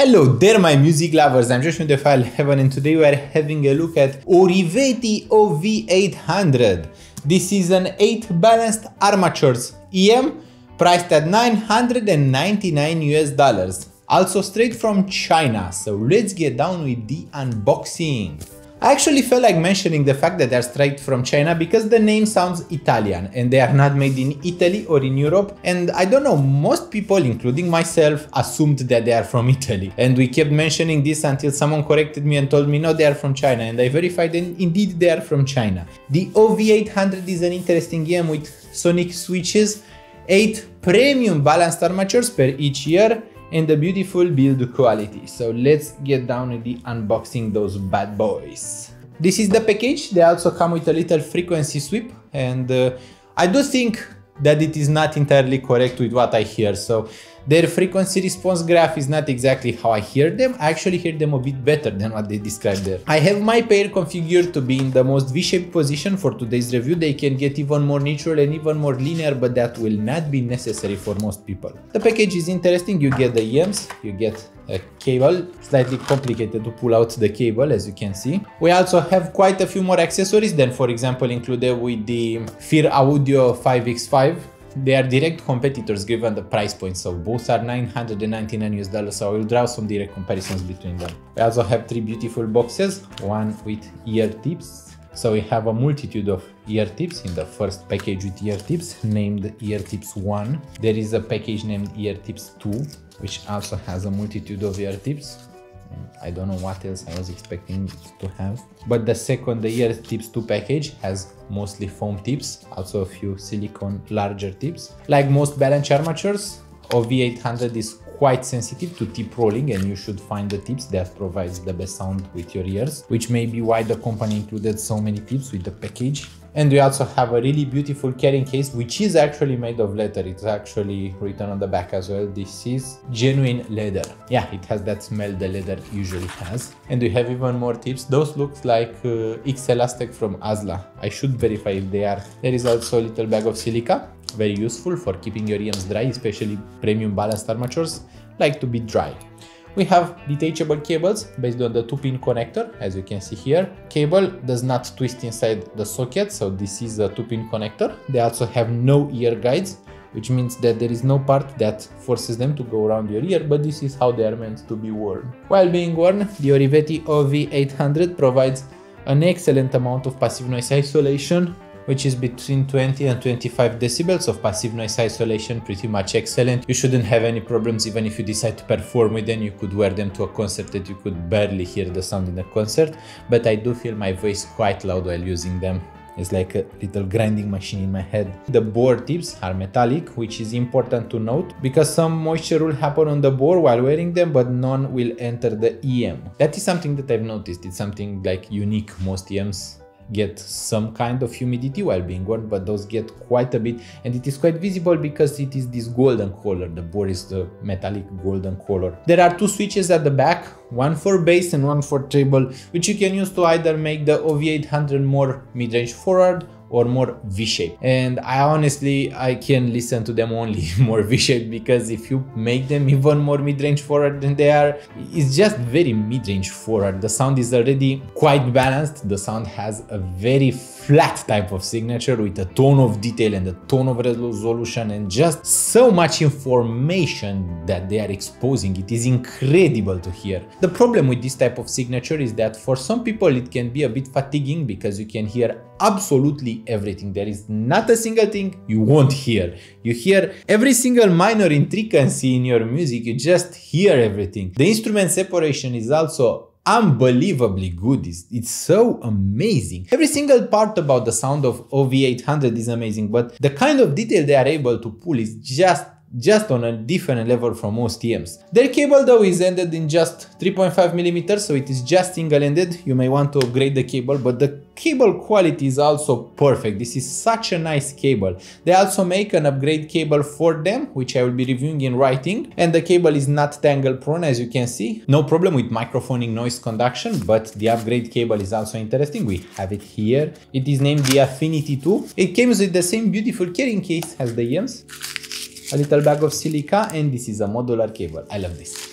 Hello there, my music lovers. I'm Josh from Audiophile Heaven, and today we are having a look at Oriveti OV800. This is an 8 balanced armatures EM priced at $999 US, also straight from China. So let's get down with the unboxing. I actually felt like mentioning the fact that they're straight from China because the name sounds Italian and they are not made in Italy or in Europe, and I don't know, most people including myself assumed that they are from Italy, and we kept mentioning this until someone corrected me and told me no, they are from China, and I verified and indeed they are from China. The OV800 is an interesting EM with sonic switches, 8 premium balanced armatures per each ear, and a beautiful build quality. So let's get down with the unboxing those bad boys. This is the package. They also come with a little frequency sweep, and I do think that it is not entirely correct with what I hear. So their frequency response graph is not exactly how I hear them. I actually hear them a bit better than what they describe there. I have my pair configured to be in the most V-shaped position for today's review. They can get even more neutral and even more linear, but that will not be necessary for most people. The package is interesting. You get the EMs, you get a cable, slightly complicated to pull out the cable as you can see. We also have quite a few more accessories than for example included with the Fir Audio 5X5. They are direct competitors given the price point, so both are $999 US, so I will draw some direct comparisons between them. We also have 3 beautiful boxes, one with ear tips. So we have a multitude of ear tips in the first package with ear tips, named ear tips 1. There is a package named ear tips 2, which also has a multitude of ear tips. I don't know what else I was expecting to have. But the second, the ear tips 2 package has mostly foam tips, also a few silicone larger tips. Like most balanced armatures, OV800 is quite sensitive to tip rolling, and you should find the tips that provides the best sound with your ears, which may be why the company included so many tips with the package. And we also have a really beautiful carrying case, which is actually made of leather. It's actually written on the back as well. This is genuine leather. Yeah, it has that smell the leather usually has. And we have even more tips. Those look like Xelastic from Azla. I should verify if they are. There is also a little bag of silica, very useful for keeping your EMs dry, especially premium balanced armatures like to be dry. We have detachable cables based on the 2-pin connector, as you can see here. Cable does not twist inside the socket, so this is a 2-pin connector. They also have no ear guides, which means that there is no part that forces them to go around your ear, but this is how they are meant to be worn. While being worn, the Oriveti OV800 provides an excellent amount of passive noise isolation, which is between 20 and 25 decibels of passive noise isolation, pretty much excellent. You shouldn't have any problems even if you decide to perform with them. You could wear them to a concert that you could barely hear the sound in the concert, but I do feel my voice quite loud while using them. It's like a little grinding machine in my head. The bore tips are metallic, which is important to note because some moisture will happen on the bore while wearing them, but none will enter the EM. That is something that I've noticed. It's something like unique. Most EMs get some kind of humidity while being worn, but those get quite a bit, and it is quite visible because it is this golden color. The bore is the metallic golden color. There are 2 switches at the back, one for bass and one for treble, which you can use to either make the OV800 more mid-range forward or more V-shaped. And I honestly can listen to them only more V-shaped, because if you make them even more mid-range forward than they are, it's just very mid-range forward. The sound is already quite balanced. The sound has a very flat type of signature with a ton of detail and a ton of resolution and just so much information that they are exposing. It is incredible to hear. The problem with this type of signature is that for some people it can be a bit fatiguing, because you can hear absolutely everything. There is not a single thing you won't hear. You hear every single minor intricacy in your music. You just hear everything. The instrument separation is also unbelievably good. It's so amazing. Every single part about the sound of OV800 is amazing, but the kind of detail they are able to pull is just on a different level from most EMs. Their cable though is ended in just 3.5 millimeters, so it is just single-ended. You may want to upgrade the cable, but the cable quality is also perfect. This is such a nice cable. They also make an upgrade cable for them, which I will be reviewing in writing, and the cable is not tangle prone, as you can see. No problem with microphoning noise conduction, but the upgrade cable is also interesting. We have it here. It is named the Affinity 2. It comes with the same beautiful carrying case as the EMs, a little bag of silica, and this is a modular cable. I love this.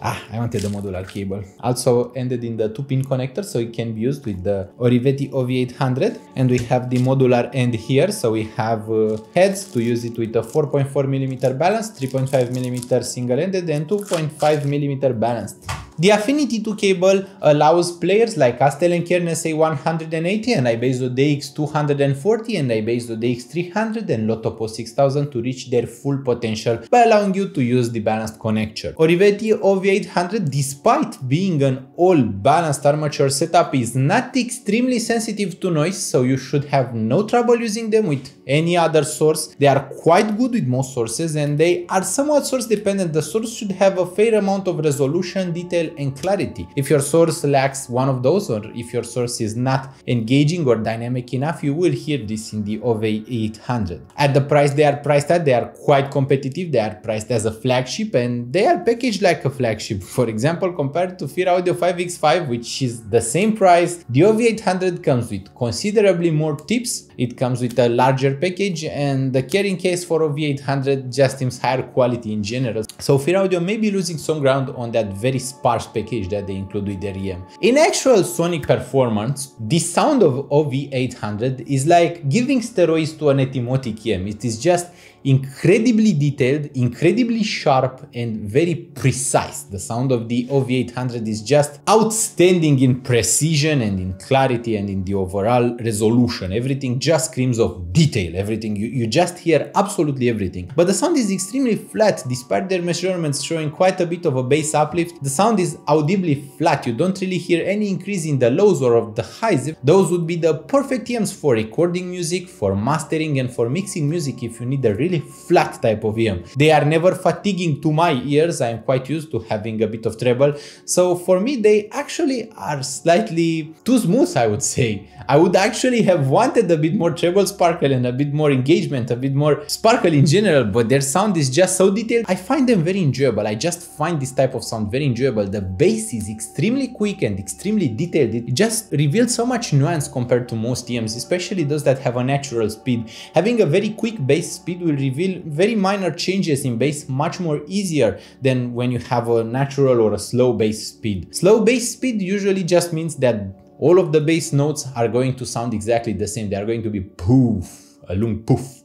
I wanted the modular cable. Also ended in the 2-pin connector, so it can be used with the Oriveti OV800. And we have the modular end here, so we have heads to use it with a 4.4mm balanced, 3.5mm single-ended and 2.5mm balanced. The Affinity 2 cable allows players like Astell&Kern A180 and iBasso DX240 and iBasso DX300 and LottoPo 6000 to reach their full potential by allowing you to use the balanced connector. Oriveti OV800, despite being an all-balanced armature setup, is not extremely sensitive to noise, so you should have no trouble using them with any other source. They are quite good with most sources and they are somewhat source dependent. The source should have a fair amount of resolution, detail and clarity. If your source lacks one of those, or if your source is not engaging or dynamic enough, you will hear this in the OV800. At the price they are priced at, they are quite competitive. They are priced as a flagship and they are packaged like a flagship. For example, compared to Fir Audio 5X5, which is the same price, the OV800 comes with considerably more tips, it comes with a larger package, and the carrying case for OV800 just seems higher quality in general. So Fir Audio may be losing some ground on that very sparse package that they include with their EM. In actual sonic performance, the sound of OV800 is like giving steroids to an etymotic EM. It is just incredibly detailed, incredibly sharp and very precise. The sound of the OV800 is just outstanding in precision and in clarity and in the overall resolution. Everything just screams of detail, everything. You just hear absolutely everything. But the sound is extremely flat, despite their measurements showing quite a bit of a bass uplift. The sound is audibly flat. You don't really hear any increase in the lows or of the highs. Those would be the perfect EMs for recording music, for mastering and for mixing music if you need a really flat type of EM. They are never fatiguing to my ears. I am quite used to having a bit of treble, so for me they actually are slightly too smooth, I would say. I would actually have wanted a bit more treble sparkle and a bit more engagement, a bit more sparkle in general, but their sound is just so detailed. I find them very enjoyable. I just find this type of sound very enjoyable. The bass is extremely quick and extremely detailed. It just reveals so much nuance compared to most EMs, especially those that have a natural speed. Having a very quick bass speed will reveal very minor changes in bass much more easier than when you have a natural or a slow bass speed. Slow bass speed usually just means that all of the bass notes are going to sound exactly the same. They are going to be poof, a long poof.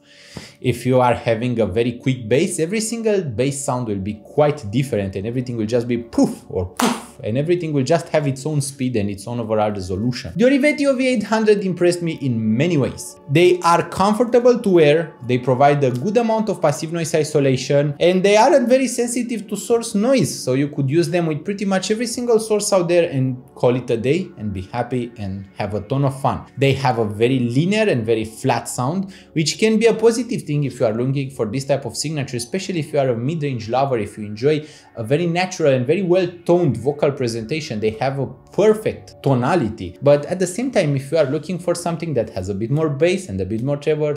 If you are having a very quick bass, every single bass sound will be quite different and everything will just be poof or poof, and everything will just have its own speed and its own overall resolution. The Oriveti OV800 impressed me in many ways. They are comfortable to wear, they provide a good amount of passive noise isolation, and they aren't very sensitive to source noise, so you could use them with pretty much every single source out there and call it a day and be happy and have a ton of fun. They have a very linear and very flat sound, which can be a positive thing if you are looking for this type of signature, especially if you are a mid-range lover, if you enjoy a very natural and very well-toned vocal presentation. They have a perfect tonality, but at the same time, if you are looking for something that has a bit more bass and a bit more treble,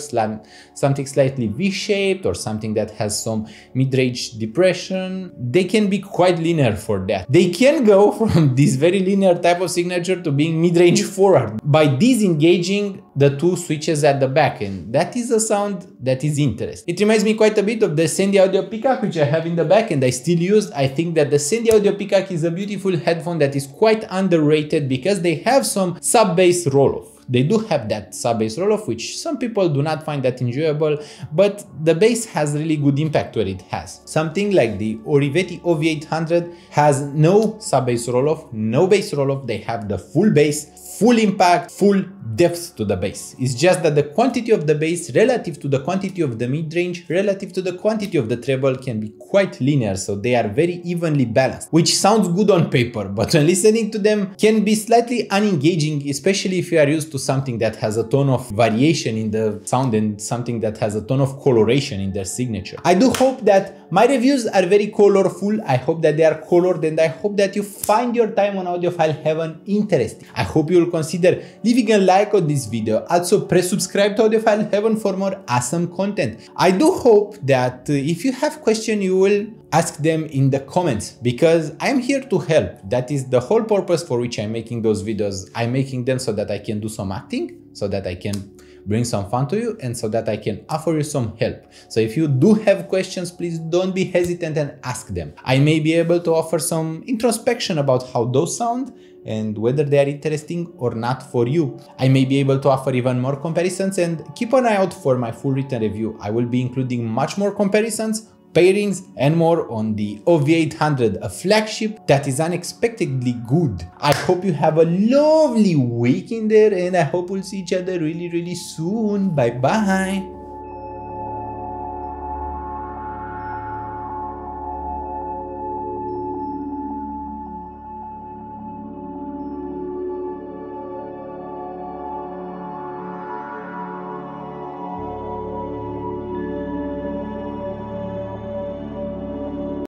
something slightly V-shaped or something that has some mid-range depression, they can be quite linear for that. They can go from this very linear type of signature to being mid-range forward by disengaging the two switches at the back, and that is a sound that is interesting. It reminds me quite a bit of the Sandy Audio Peacock, which I have in the back and I still use. I think that the Sandy Audio Peacock is a beautiful headphone that is quite underrated because they have some sub-bass roll-off. They do have that sub-bass roll-off, which some people do not find that enjoyable, but the bass has really good impact where it has. Something like the Oriveti OV800 has no sub-bass roll-off, no bass roll-off. They have the full bass, full impact, full depth to the bass. It's just that the quantity of the bass relative to the quantity of the mid-range, relative to the quantity of the treble can be quite linear, so they are very evenly balanced, which sounds good on paper, but when listening to them can be slightly unengaging, especially if you are used to something that has a ton of variation in the sound and something that has a ton of coloration in their signature. I do hope that my reviews are very colorful. I hope that they are colored, and I hope that you find your time on Audiophile Heaven interesting. I hope you will consider leaving a like on this video. Also, pre-subscribe to Audiophile Heaven for more awesome content. I do hope that if you have questions, you will ask them in the comments, because I'm here to help. That is the whole purpose for which I'm making those videos. I'm making them so that I can do some acting, so that I can bring some fun to you and so that I can offer you some help. So if you do have questions, please don't be hesitant and ask them. I may be able to offer some introspection about how those sound and whether they are interesting or not for you. I may be able to offer even more comparisons, and keep an eye out for my full written review. I will be including much more comparisons, pairings and more on the OV800, a flagship that is unexpectedly good. I hope you have a lovely week in there, and I hope we'll see each other really soon. Bye bye.